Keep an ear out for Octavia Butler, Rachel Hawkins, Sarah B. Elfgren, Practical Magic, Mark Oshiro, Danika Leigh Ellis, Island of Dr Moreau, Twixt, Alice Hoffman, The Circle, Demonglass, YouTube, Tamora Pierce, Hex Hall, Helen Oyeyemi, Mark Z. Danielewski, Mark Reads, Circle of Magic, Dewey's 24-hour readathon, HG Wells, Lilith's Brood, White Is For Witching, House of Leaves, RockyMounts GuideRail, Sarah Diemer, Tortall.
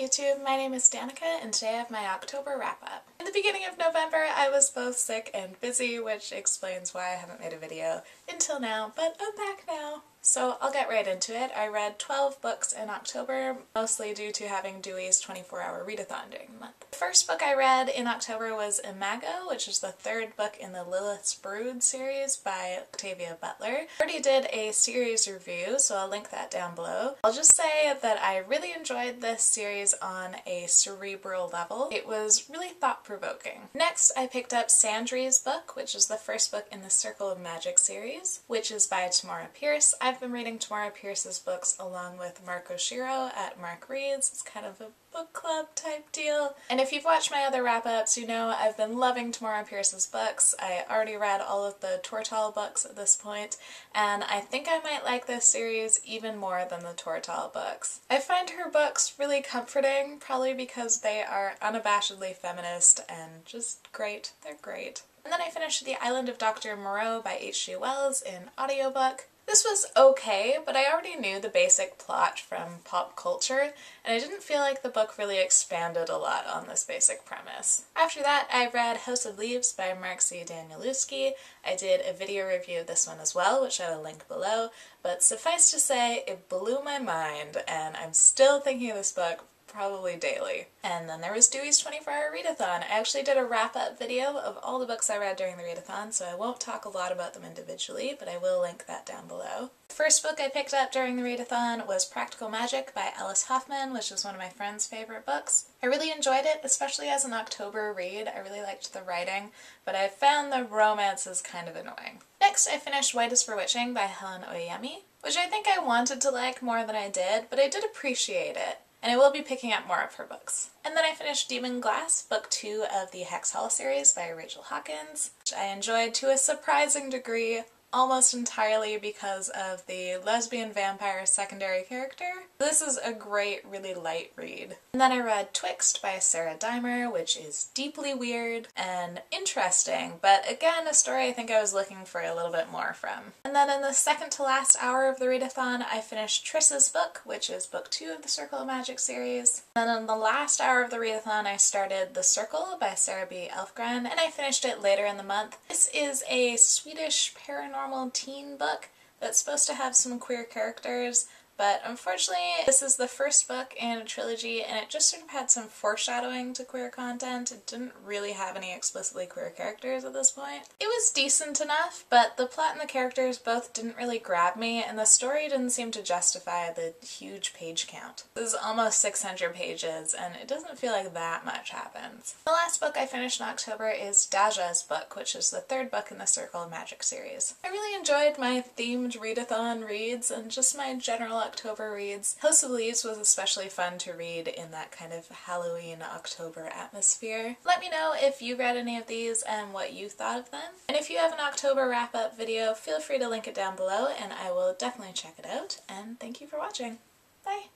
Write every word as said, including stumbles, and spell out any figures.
YouTube, my name is Danica and today I have my October wrap-up. In the beginning of November I was both sick and busy, which explains why I haven't made a video until now, but I'm back now. So I'll get right into it. I read twelve books in October, mostly due to having Dewey's twenty-four hour readathon during the month. The first book I read in October was Imago, which is the third book in the Lilith's Brood series by Octavia Butler. I already did a series review, so I'll link that down below. I'll just say that I really enjoyed this series on a cerebral level. It was really thought-provoking. Next, I picked up Sandry's book, which is the first book in the Circle of Magic series, which is by Tamora Pierce. I I've been reading Tamora Pierce's books along with Mark Oshiro at Mark Reads. It's kind of a book club type deal. And if you've watched my other wrap-ups, you know I've been loving Tamora Pierce's books. I already read all of the Tortall books at this point, and I think I might like this series even more than the Tortall books. I find her books really comforting, probably because they are unabashedly feminist and just great. They're great. And then I finished The Island of Dr Moreau by H G Wells in audiobook. This was okay, but I already knew the basic plot from pop culture, and I didn't feel like the book really expanded a lot on this basic premise. After that, I read House of Leaves by Mark Z. Danielewski. I did a video review of this one as well, which I will link below, but suffice to say, it blew my mind, and I'm still thinking of this book probably daily. And then there was Dewey's twenty-four hour readathon. I actually did a wrap-up video of all the books I read during the readathon, so I won't talk a lot about them individually, but I will link that down below. The first book I picked up during the readathon was Practical Magic by Alice Hoffman, which is one of my friend's favorite books. I really enjoyed it, especially as an October read. I really liked the writing, but I found the romances kind of annoying. Next, I finished White Is For Witching by Helen Oyeyemi, which I think I wanted to like more than I did, but I did appreciate it. And I will be picking up more of her books. And then I finished Demonglass, book two of the Hex Hall series by Rachel Hawkins, which I enjoyed to a surprising degree, almost entirely because of the lesbian vampire secondary character. This is a great, really light read. And then I read Twixt by Sarah Diemer, which is deeply weird and interesting, but again, a story I think I was looking for a little bit more from. And then in the second to last hour of the readathon, I finished Triss's book, which is book two of the Circle of Magic series. And then in the last hour of the readathon, I started The Circle by Sarah B. Elfgren, and I finished it later in the month. This is a Swedish paranormal normal teen book that's supposed to have some queer characters, but unfortunately this is the first book in a trilogy and it just sort of had some foreshadowing to queer content. It didn't really have any explicitly queer characters at this point. It was decent enough, but the plot and the characters both didn't really grab me and the story didn't seem to justify the huge page count. This is almost six hundred pages and it doesn't feel like that much happens. The last book I finished in October is Daja's book, which is the third book in the Circle of Magic series. I really enjoyed my themed readathon reads and just my general October reads. House of Leaves was especially fun to read in that kind of Halloween October atmosphere. Let me know if you read any of these and what you thought of them. And if you have an October wrap-up video, feel free to link it down below and I will definitely check it out. And thank you for watching. Bye!